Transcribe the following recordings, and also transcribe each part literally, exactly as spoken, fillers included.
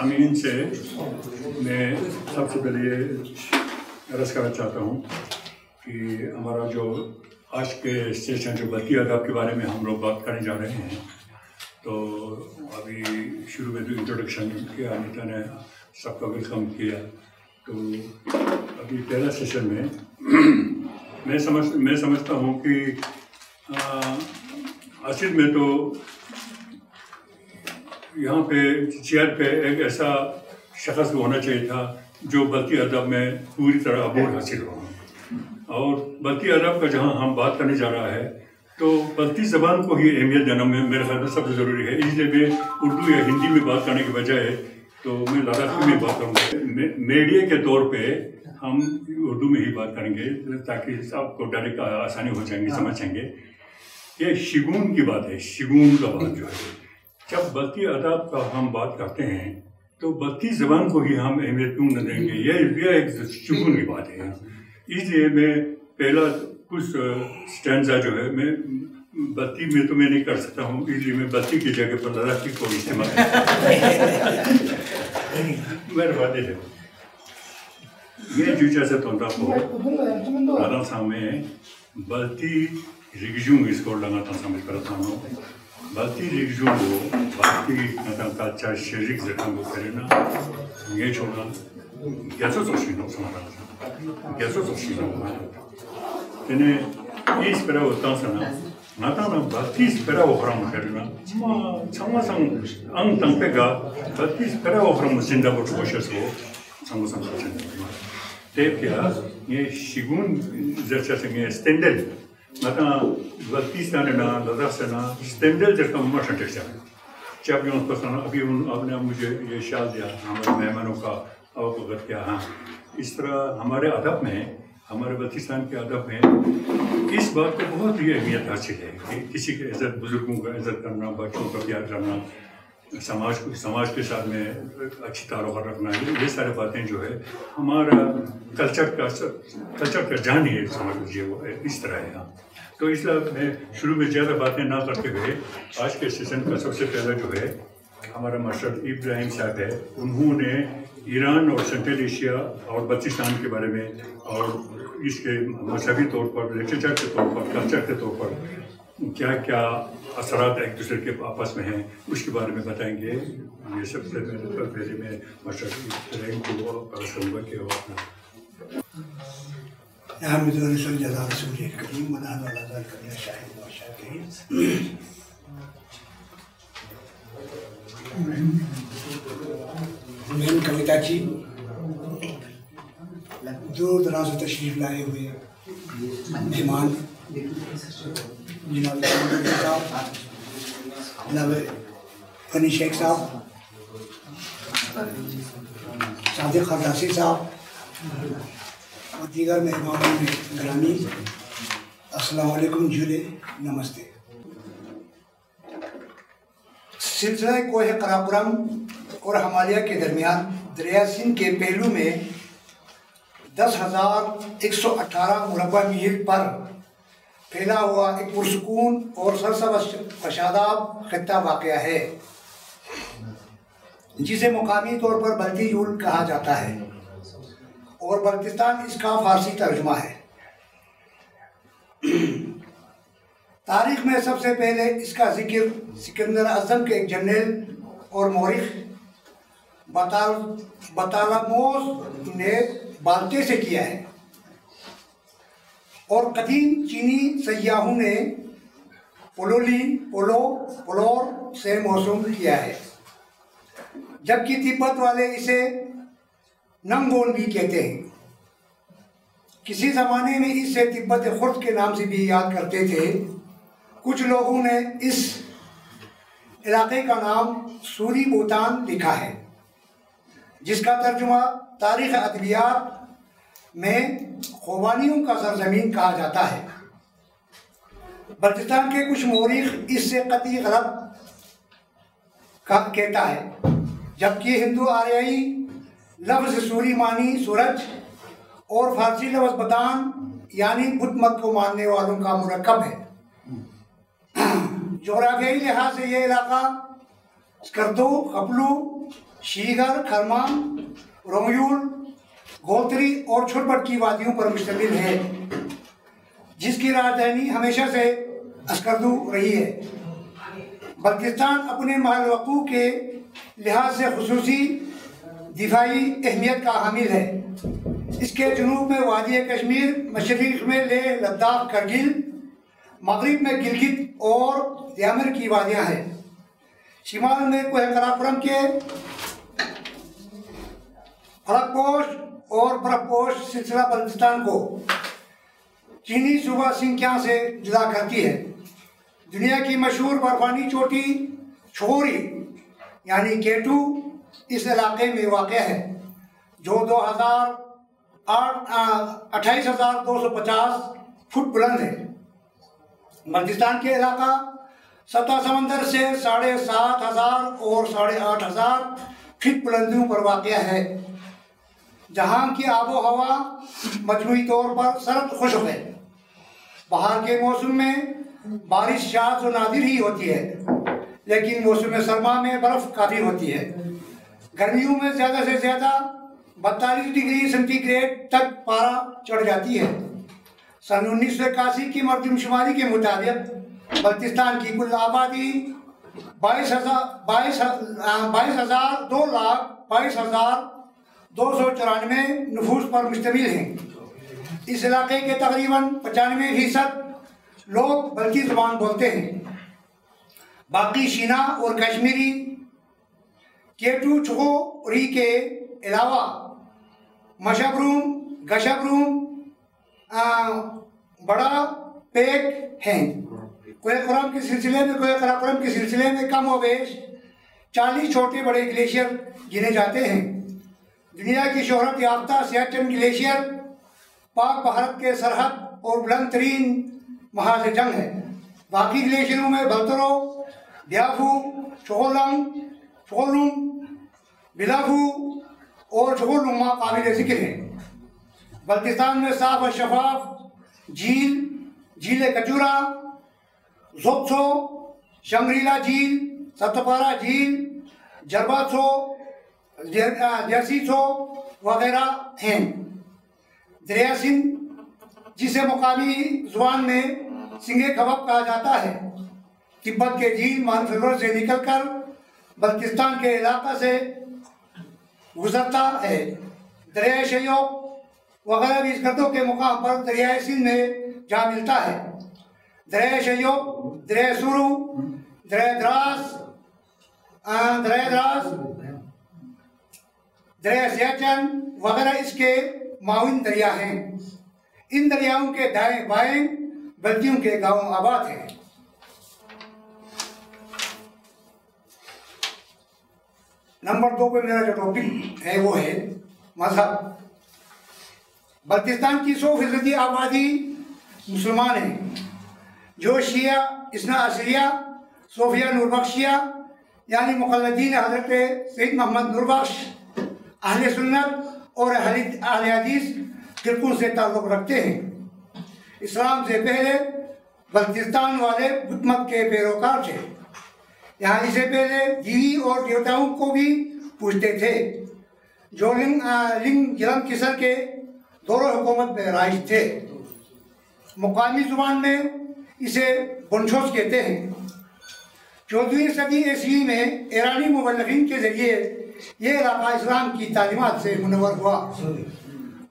सामीन से मैं सबसे पहले ये अर्ज़ करना चाहता हूँ कि हमारा जो आज के सेशन जो बल्कि आदाब के बारे में हम लोग बात करने जा रहे हैं, तो अभी शुरू में जो इंट्रोडक्शन के अनिता ने सबका वेलकम किया, तो अभी पहला सेशन में मैं समझ मैं समझता हूँ कि असल में तो यहाँ पे चेयर पे एक ऐसा शख्स होना चाहिए था जो बल्कि अदब में पूरी तरह अबूर हासिल हो, और बल्कि अदब का जहाँ हम बात करने जा रहा है तो बल्कि ज़बान को ही अहमियत देना में मेरे ख्याल में सबसे ज़रूरी है। इसलिए मैं उर्दू या हिंदी में बात करने के बजाय तो मैं लद्दाखी में बात करूँगा। मीडिया के तौर पे हम उर्दू में ही बात करेंगे ताकि आपको डायरेक्ट आसानी हो जाएंगी, समझेंगे। ये शिगून की बात है, शिगून का बात जो है, जब बल्कि अदाब का हम बात करते हैं तो बल्कि ज़बान को ही हम अहमियत क्यों न देंगे, यह यह एक शिगून की बात है। इसलिए मैं पहला कुछ स्टैंजा जो है मैं बत्ती में तो मैं नहीं कर सकता हूँ, इसलिए मैं बत्ती की जगह पर लद्दाखी को इस्तेमाल मेहरबानी है। ये जो जैसे तोता को सामने बल्कि रिगजू इसको लगा था समझ कर था बल्कि रिगजू को बल्कि का अच्छा शरीर जख्म को करना ये छोड़ना कैसे सोचना समझा कैसे सोचना तेने इस पर होता सना 나타나 बत्तीस पैराव हराम करना छमा संग अंग तंग पेगा बत्तीस पैराव हराम जिंदा को कोशिश हो संग संग ते क्या ये शिगुन जैसा संग स्टैंडल नाता बत्तीस ना ना दस ना स्टैंडल जैसा मर्शन टेक्चर जब ये उनको सुना अभी उन आपने मुझे ये शाल दिया हमारे मेहमानों का अवगत किया। हाँ, इस तरह हमारे अदब में, हमारे बल्तिस्तान के अदब में इस बात को बहुत ही अहमियत हासिल है कि किसी के इज़्ज़त, बुज़ुर्गों का इज़्ज़त करना, बच्चों का प्यार करना, समाज को समाज के साथ में अच्छी ताल्लुक़ात रखना, ये सारी बातें जो है हमारा कल्चर का कल्चर का जान ही समझ लीजिए वो है, इस तरह है। हाँ, तो इसलिए मैं शुरू में ज़्यादा बातें ना करते हुए आज के सेशन का सबसे पहला जो है हमारा मास्टर इब्राहिम साहब है, उन्होंने ईरान और सेंट्रल एशिया और बल्तिस्तान के बारे में और इसके मजहबी तौर पर, लिटरेचर के तौर पर, कल्चर के तौर पर क्या क्या असरात एक दूसरे के आपस में हैं उसके बारे में बताएंगे। ये सबसे पहले पहले मैं मास्टर इब्राहिम को करूँगा कि वो अपना कविता जी दूर दराज से तशरीफ लाए हुए मेहमान फनी शेख साहब, सादिक खदासी साहब और दीगर मेहमानों में ग्रामी अस्सलाम वालेकुम, जुले नमस्ते। सिलसिला कोहे कराकोरम और हमालिया के दरमियान दरिया सिंध के पहलू में दस हज़ार एक सौ अट्ठारह मुरबा मील पर फैला हुआ एक पुरसकून और सरसब्स-ए-शादाब खित्ता वाक़या है जिसे मुकामी तौर पर बल्ती युल्क कहा जाता है और बल्तिस्तान इसका फारसी तर्जुमा है। तारीख़ में सबसे पहले इसका जिक्र सिकंदर अज़म के एक जनरल और मौरिख बताल बतालमोस ने बाल्टे से किया है और कदीम चीनी सयाहों ने पोलोली पोलो पोलोर से मौसूम किया है, जबकि तिब्बत वाले इसे नंगोन भी कहते हैं। किसी ज़माने में इसे तिब्बत खुर्द के नाम से भी याद करते थे। कुछ लोगों ने इस इलाके का नाम सूरी बोतान लिखा है जिसका तर्जुमा तारीख़ अदबियात में खोबानियों का सरजमीन कहा जाता है। बल्तिस्तान के कुछ मौरिख इससे कतई गलत कहता है, जबकि हिंदू आर्याई लफ्ज़ सूरी मानी सूरज और फारसी लफ्ज़ बदान यानी बुद्ध मत को मानने वालों का मुरकब है। जोग्राफियाई लिहाज से ये इलाका स्कर्दू, खबलो शीगर, खरमा, रोमयूल, गोलतरी और छोटबड़ की वादियों पर मुश्तमिल है, जिसकी राजधानी हमेशा से अस्कर्दू रही है। बल्तिस्तान अपने महलवकू के लिहाज से खुसूसी दिफाई अहमियत का हामिल है। इसके जनूब में वादी कश्मीर, मशरिक़ में लेह, लद्दाख, करगिल, मगरिब में गिलगित और यामर की वादियाँ हैं। शिमाल में कोह कराकोरम के फरकपोश और बर्फपोश सिलसिला बल्तिस्तान को चीनी सूबा सिंकिया से जुदा करती है। दुनिया की मशहूर बर्फानी चोटी छोरी यानी केटू इस इलाके में वाक़ है, जो दो हज़ार आठ अट्ठाईस हज़ार दो सौ पचास फुट बुलंद है। बल्तिस्तान के इलाका सतह समंदर से साढ़े सात हज़ार और साढ़े आठ हज़ार फीट बुलंदियों पर वाक़ है, जहाँ की आबो हवा मजमूई तौर पर सर्द खुश्क है। बाहर के मौसम में बारिश शाद व नादिर ही होती है, लेकिन मौसम सरमा में बर्फ़ काफ़ी होती है। गर्मियों में ज़्यादा से ज़्यादा बत्तालीस डिग्री सेंटीग्रेड तक पारा चढ़ जाती है। सन उन्नीस सौ इक्यासी की मरदमशुमारी के मुताबिक बल्तिस्तान की कुल आबादी बाईस हज़ार बाईस बाईस हज़ार दो लाख बाईस हज़ार दो सौ चौरानवे नफूस पर मुश्तमिल हैं। इस इलाके के तकरीबन पचानवे फीसद लोग बल्खी ज़बान बोलते हैं। बाकी शीना और कश्मीरी केटू छोरी के अलावा मशबरूम, गशबरूम, बड़ा पेक हैं। कोराम के सिलसिले में कोह कराकोरम के सिलसिले में कम वेश चालीस छोटे बड़े ग्लेशियर गिने जाते हैं। दुनिया की शोहरत याफ्ता सियाचन ग्लेशियर पाक भारत के सरहद और बुलंद तरीन महाज जंग है। बाकी ग्लेशियरों में भलतरो, ब्याफू, चोलंग, चोलुंग, बिलाफू और चोलुमा काबिल जिक्र हैं। बल्तिस्तान में साफ और शफाफ झील, झील कचूरा, जोत्सो, शंगरीला झील, सतपारा झील, जरबाछो, जर्सीसो वगैरह हैं। दरिया सिंध, जिसे मुकामी जुबान में सिंगे खबब कहा जाता है, तिब्बत के झील मानसरोवर से निकलकर बल्तिस्तान के इलाका से गुजरता है। दरिया शयोक वगैरह भी इस्कर्दो के मुकाम पर दरिया सिंध में जा मिलता है। दरिया शयोक, दरिया सुरू, दरिया द्रास दरिया द्रास दरिया सियाचन वगैरह इसके माउन दरिया हैं। इन दरियाओं के दाएं बाएं बल्दियों के गांव आबाद हैं। नंबर दो पे मेरा जो टॉपिक है वो है मजहब। बल्तिस्तान की सौ फीसदी आबादी मुसलमान है, जो शिया, इसना असरिया, सोफिया नूरबख्शिया यानी मुक़ल्लिदीन हज़रत सैयद मोहम्मद नूरबख्श, अहले सुन्नत और अहले हदीस फ़िरक़ों से ताल्लुक़ रखते हैं। इस्लाम से पहले बल्तिस्तान वाले बुद्ध मत के पैरोकार थे। यहाँ इससे पहले देवी और देवताओं को भी पूजते थे, जो लिंग लिंग गिलम किसर के दौर हुकूमत में राइज थे। मुकामी जुबान में इसे बुनछोस कहते हैं। चौदहवीं सदी ईस्वी में ईरानी मुबल्लिगीन के ज़रिए ये इलाका इस्लाम की तालीमात से मुनव्वर हुआ।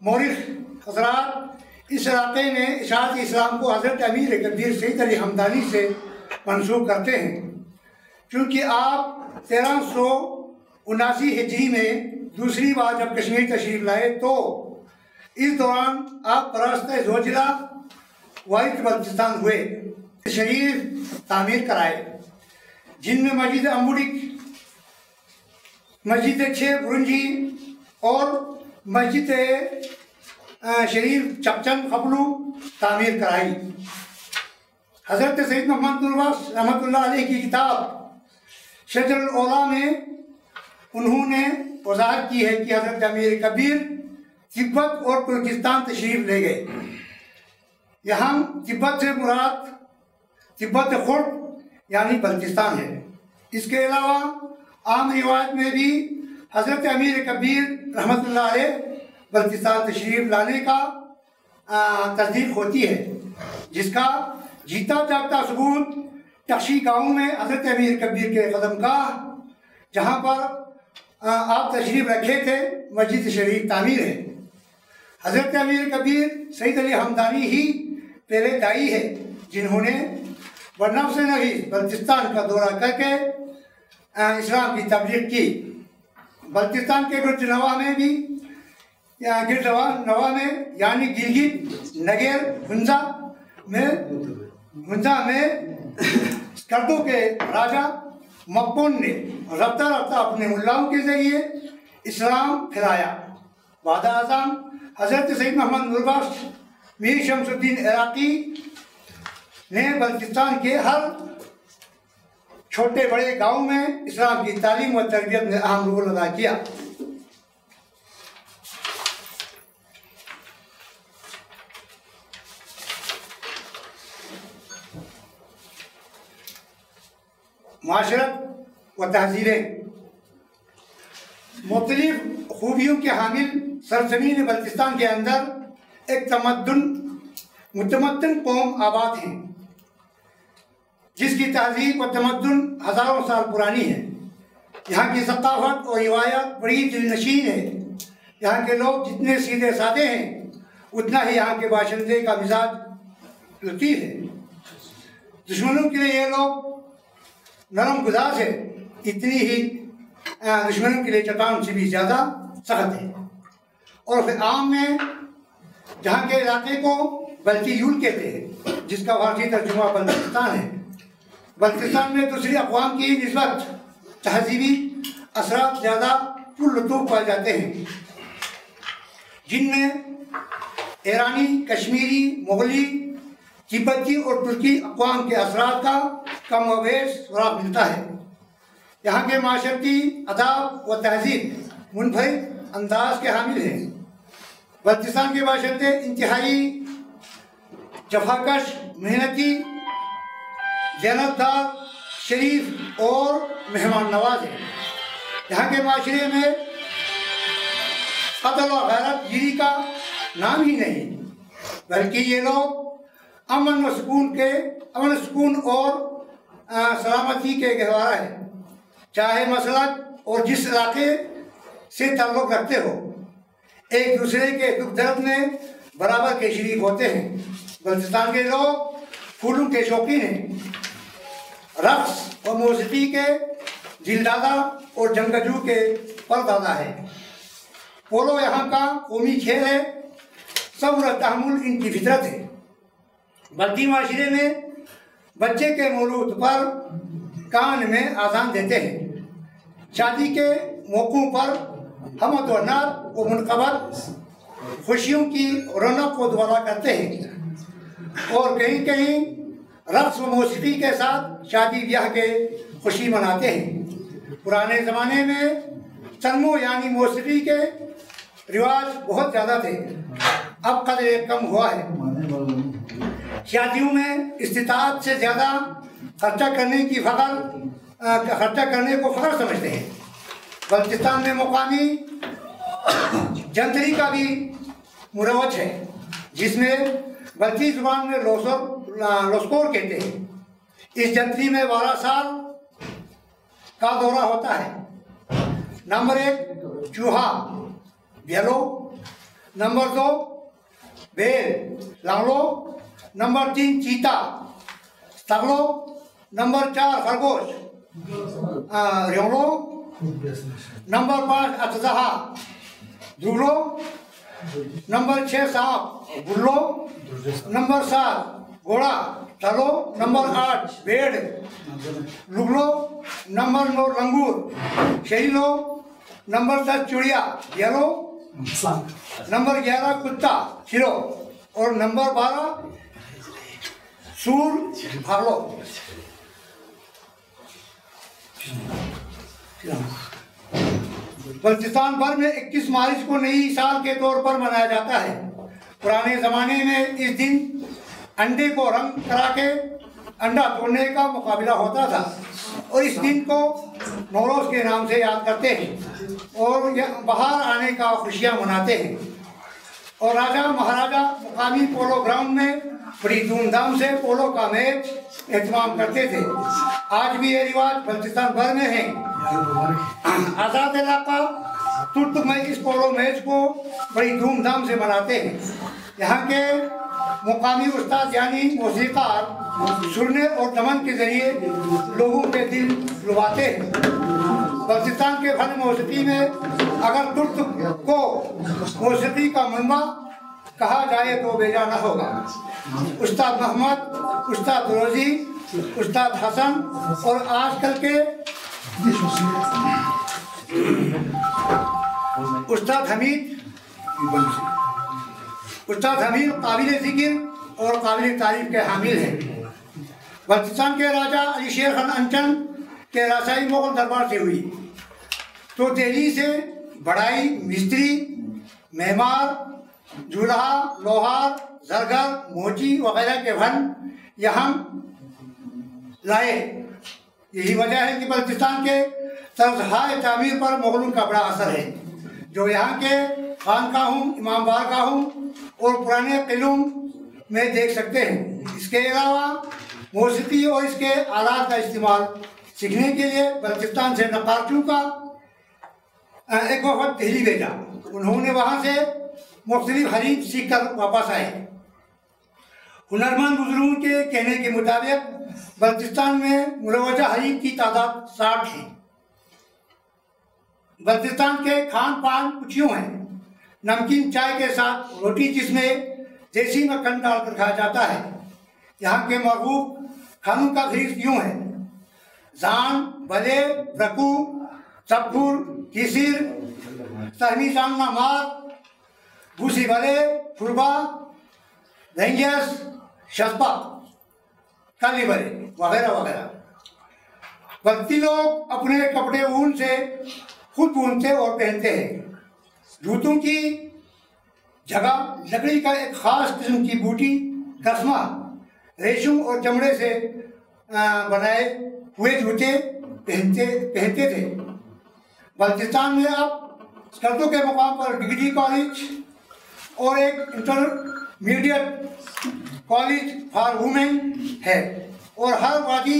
मौरिख हज़रात इस इलाके में इशाअत इस्लाम को हज़रत अमीर कबीर सैयद अली हमदानी से मंसूब करते हैं। चूँकि आप तेरह सौ उनासी हिजरी में दूसरी बार जब कश्मीर तशरीफ लाए, तो इस दौरान आप रास्ते जोजिला वाइट बल्तिस्तान हुए, शरीफ तामीर कराए, जिनमें मस्जिद अम्बुडिक, मस्जिद छः बुरंजी और मस्जिद शरीफ चपचन खबलू तामीर कराई। हज़रत सैयद मोहम्मद नूरबख्श रहमतुल्लाह अलैह की किताब शजरुल औला में उन्होंने वजाहत की है कि हज़रत अमीर कबीर तिब्बत और तुर्किस्तान तशरीफ ले गए। यहाँ तिब्बत से मुराद तिब्बत खुर्द यानी बल्तिस्तान है। इसके अलावा आम रिवाज में भी हज़रत अमीर कबीर रहमतुल्लाह अलैह बल्तिस्तान तशरीफ़ लाने का तस्दीक होती है, जिसका जीता जागता सबूत टक्षी गाँव में हज़रत अमीर कबीर के कदम का, जहाँ पर आप तशरीफ़ रखे थे, मस्जिद शरीफ तामीर है। हज़रत अमीर कबीर सईद अली हमदानी ही पहले दाई है, जिन्होंने बर्नफ से नवीज बल्तिस्तान का दौरा करके इस्लाम की तबलीग की। बल्तिस्तान के गिरजनवा में भी गिरजवा नवा में यानी गिलगित नगेर हुंजा में हुंजा में स्कर्दों के राजा मकपोन ने रफ्ता रफ्ता अपने मुल्लाओं के जरिए इस्लाम फैलाया। वादा आज़म हज़रत सईद मोहम्मद नूरबख्श मीर शमसुद्दीन इराकी ने बल्तिस्तान के हर छोटे बड़े गांव में इस्लाम की तालीम व तरबियत में अहम रोल अदा किया। माशरत व तहजीरें मुख्तलिफ खूबियों के हामिल सरजमीन बल्तिस्तान के अंदर एक तमद्दुन मुतमद्दन कौम आबाद है, जिसकी तहजीब और तमद्दुन हज़ारों साल पुरानी है। यहाँ की सकाफत और रिवायत बड़ी दिलनशीन है। यहाँ के लोग जितने सीधे सादे हैं, उतना ही यहाँ के बाशिंदे का मिजाज लतीफ़ है। दुश्मनों के लिए ये लोग नरम गुज़ार है, इतनी ही दुश्मनों के लिए चट्टान से भी ज़्यादा सख्त है। और फिर आम में जहाँ के इलाके को बल्तियूल कहते हैं, जिसका फारसी तर्जुमा बल्तिस्तान है। बल्तिस्तान में दूसरी अक़वाम की निस्बत तहजीबी असरात ज़्यादा पुरलुत्फ़ पाए जाते हैं, जिनमें ईरानी, कश्मीरी, मुग़ली, तिब्बती और तुर्की अक़वाम के असरात का कम अवेश सुराग मिलता है। यहाँ के माशरती अदाब व तहजीब मुनफरिद अंदाज के हामिल हैं। बल्तिस्तान के बाशिंदे इंतहाई जफाकश, मेहनती, जन्नतदार, शरीफ और मेहमान नवाज हैं। यहाँ के माशरे में कत्ल और गैरत गिरी का नाम ही नहीं, बल्कि ये लोग अमन व सुकून के अमन सुकून और आ, सलामती के गहवारा हैं। चाहे मसलक और जिस इलाके से ताल्लुक़ रखते हो, एक दूसरे के दुख दर्द में बराबर के शरीक होते हैं। बल्तिस्तान के लोग फूलों के शौकीन हैं, रक्स और मौसीकी के दिलदादा और जंगजू के परदादा है। पोलो यहाँ का कौमी खेल है। सब्र तहमुल इनकी फितरत है। बल्ती माशरे में बच्चे के मौलूद पर कान में आज़ान देते हैं। शादी के मौक़ों पर हमद व नात व मुनक़बत खुशियों की रौनक को दोबारा करते हैं, और कहीं कहीं रक्स व मौसीकी के साथ शादी ब्याह के खुशी मनाते हैं। पुराने ज़माने में तन्मो यानी मौसीकी के रिवाज बहुत ज़्यादा थे, अब कदरे कम हुआ है। शादियों में इस्तिताअत से ज़्यादा खर्चा करने की फ़खर खर्चा करने को फ़खर समझते हैं। बल्तिस्तान में मुकामी जंतरी का भी मुरवज है, जिसमें बल्ती ज़ुबान में लोसर लोस्कोर कहते हैं। इस जंतरी में बारह साल का दौरा होता है। नंबर एक चूहा बेलो, नंबर दो बेल लावलो, नंबर तीन चीता तगलो, नंबर चार खरगोश रेवलो, नंबर पाँच अतजहा ध्रुलो, नंबर छः सांप गुल्लो, नंबर सात घोड़ा तलो, नंबर आठ बेड़ लुगलो, नंबर नौ लंगूर शरीलो, नंबर दस चिड़िया येलो, नंबर ग्यारह कुत्ता शिरो, और नंबर बारह सूर भालो। बल्तिस्तान भर में इक्कीस मार्च को नई साल के तौर पर मनाया जाता है। पुराने ज़माने में इस दिन अंडे को रंग करा के अंडा तोड़ने का मुकाबला होता था, और इस दिन को नौरोज़ के नाम से याद करते हैं। और बाहर आने का खुशियाँ मनाते हैं। और राजा महाराजा मुकामी पोलो ग्राउंड में बड़ी धूमधाम से पोलो का मैच एहतमाम करते थे। आज भी ये रिवाज बल्तिस्तान भर में है। आज़ाद इलाका तुर्तुक में इस पोलो मैच को बड़ी धूमधाम से मनाते हैं। यहाँ के मुकामी उस्ताद यानी मौसीकार सुनने और दमन के जरिए लोगों के दिल लुभाते हैं। बल्तिस्तान के फन मौसीकी में अगर तुर्क को मौसीकी का मनमा कहा जाए तो बेजा न होगा। उस्ताद मोहम्मद, उस्ताद रोजी, उस्ताद हसन और आजकल के उस्ताद हमीद उस्ताद हमीद काबिल जिक्र और काबिल तारीफ के हामिल हैं। बल्तिस्तान के राजा अली शेर खान अंचन के रासाई मुगल दरबार से हुई तो दिल्ली से बढ़ाई, मिस्त्री, मेमार, जुल्हा, लोहार, जरगर, मोची वगैरह के फन यहाँ लाए। यही वजह है कि बल्तिस्तान के तर्ज़-ए तामीर पर मुगलों का बड़ा असर है, जो यहाँ के खानकाहों, इमाम बारगाहों और पुराने किलों में देख सकते हैं। इसके अलावा मौसीकी और इसके आलात का इस्तेमाल सीखने के लिए बल्तिस्तान से नक्काशियों का एक वक्त दिल्ली भेजा। उन्होंने वहाँ से मुख्तलिफ हरीफ सीख कर वापस आए। हुनरमंद बुजुर्गों के कहने के मुताबिक बल्तिस्तान में मुलवजा हरीफ की तादाद साठ है। बल्तिस्तान के खान पान कुछ यूँ हैं। नमकीन चाय के साथ रोटी, जिसमें देसी मक्खन डालकर खाया जाता है। यहाँ के मरगूब खानों का फरीज यूँ है: जान, बले, रकू, चपुर, किसिर, सहमी जानना मार, भूसी बले, फुरबा, धंगस, शस्पा, काली बले वगैरह वगैरह। बल्ती लोग अपने कपड़े ऊन से खुद बुनते और पहनते हैं। जूतों की जगह लकड़ी का एक खास किस्म की बूटी कस्मा, रेशम और चमड़े से बनाए हुए जूते पहनते पहनते थे। बल्तिस्तान में अब स्कर्दों के मुकाम पर डिग्री कॉलेज और एक इंटरमीडिएट कॉलेज फॉर वुमेन है और हर वादी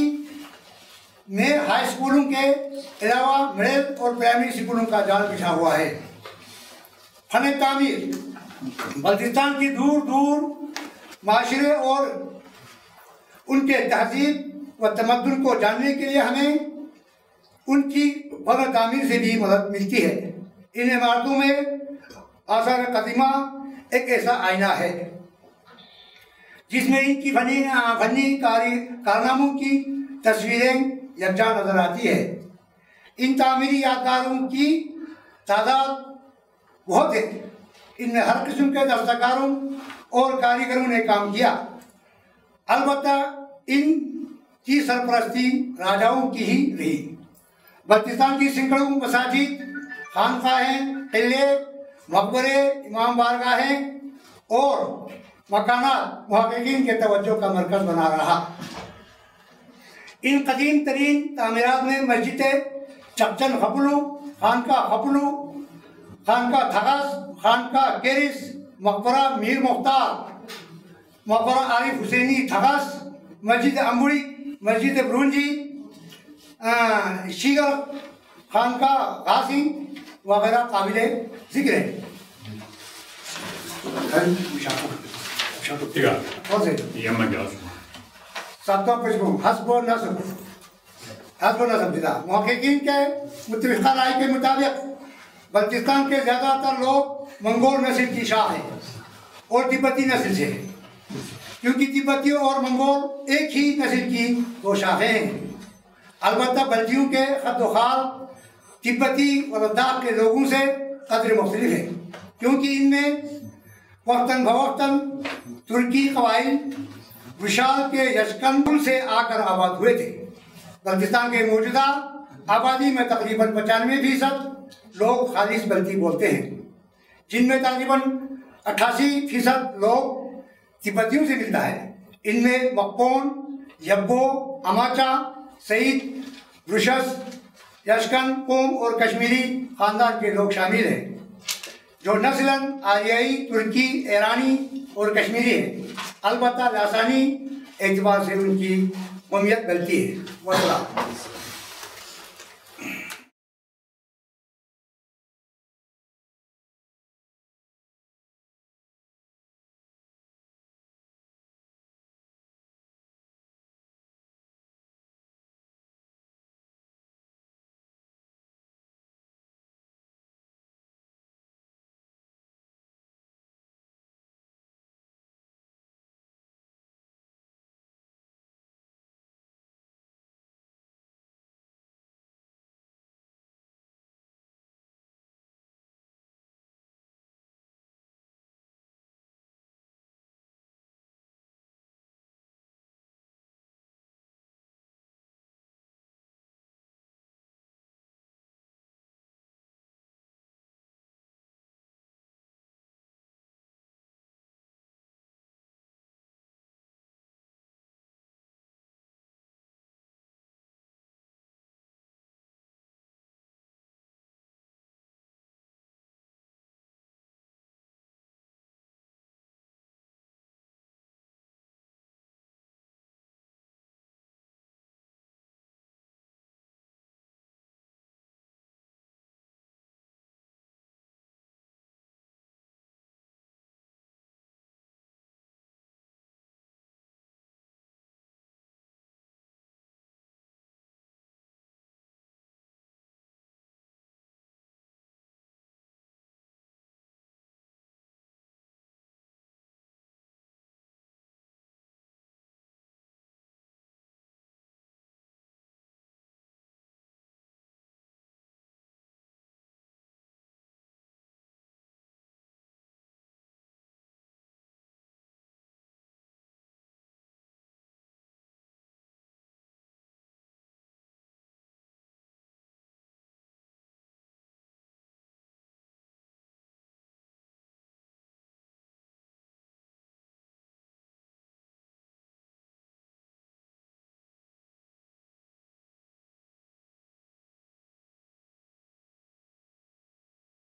में हाई स्कूलों के अलावा मिडिल और प्राइमरी स्कूलों का जाल बिछा हुआ है। फन तामीर बल्तिस्तान की दूर दूर माशरे और उनके तहजीब व तमद्दुन को जानने के लिए हमें उनकी फन तामीर से भी मदद मिलती है। इन इमारतों में आसार कदीमा एक ऐसा आईना है जिसमें इनकी फनी फनी कारी कारनामों की तस्वीरें यकजा नजर आती है। इन तामीरी यादगारों की तादाद बहुत है। इनमें हर किस्म के दस्तकारों और कारीगरों ने काम किया। अलबत्ता इन की सरपरस्ती राजाओं की ही रही। बल्तिस्तान की सैकड़ों मसाजिद, खानकाहें, किले, मकबरे, इमाम बारगाहें और मकानात मुहक्किकीन के तवज्जो का मरकज बना रहा। इन कदीम तरीन तामीरात में मस्जिदें चकचन खबलो, खानका खबलो, खानका थगस, खानका केरिस, मकबरा मीर मुख्तार, मकबरा आरिफ हुसैनी थगस, मस्जिद अम्बुड़ी, मस्जिद ब्रूंजी, शीगर खानका गासी वगैरह काबिले जिक्र है। मुहक्किकीन के मुतफिका राय के मुताबिक बल्तिस्तान के ज़्यादातर लोग मंगोल नस्ल की शाह हैं और तिब्बती नस्ल से हैं, क्योंकि तिब्बती और मंगोल एक ही नस्ल की दो शाखें हैं। अलबत्ता बल्तियों के खदोखाल तिब्बती और लद्दाख के लोगों से कदर मुख्तलिफ है, क्योंकि इनमें वक्तन बवक्तन तुर्की कबाइल विशाल के यशकंद से आकर आबाद हुए थे। बल्तिस्तान के मौजूदा आबादी में तकरीबन पचानवे फीसद लोग खालिश बल्ती बोलते हैं, जिनमें तकरीबन अट्ठासी फीसद लोग तिब्बतियों से मिलता है। इनमें मकपोन, यब्बो, अमाचा, सईद, वृशस, यशकंद, कोम और कश्मीरी खानदान के लोग शामिल हैं जो नस्लन आरियाई, तुर्की, ईरानी और कश्मीरी हैं। अलबत्ता लासानी एतबार से उनकी कौमियत गलती है।